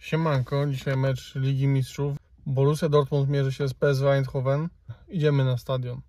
Siemanko, dzisiaj mecz Ligi Mistrzów. Borussia Dortmund mierzy się z PSV Eindhoven. Idziemy na stadion.